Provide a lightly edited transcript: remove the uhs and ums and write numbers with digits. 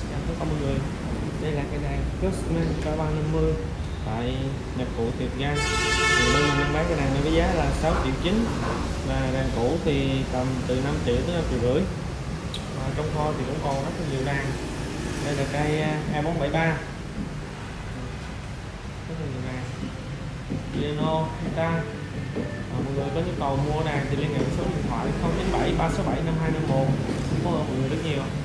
Xin chào tất cả mọi người. Đây là cái đàn Cusman K350 tại nhập cụ Tiền Giang. Thì bên mình đang bán cái đàn này với giá là 6,9 triệu và đàn cũ thì tầm từ 5 triệu tới 5,5 triệu. Và trong kho thì cũng còn rất là nhiều đàn. Đây là cây 2473. Rất là nhiều đàn Liano, Liano. Mọi người có nhu cầu mua đàn thì liên hệ với số điện thoại 0973675251. Cảm ơn mọi người rất nhiều.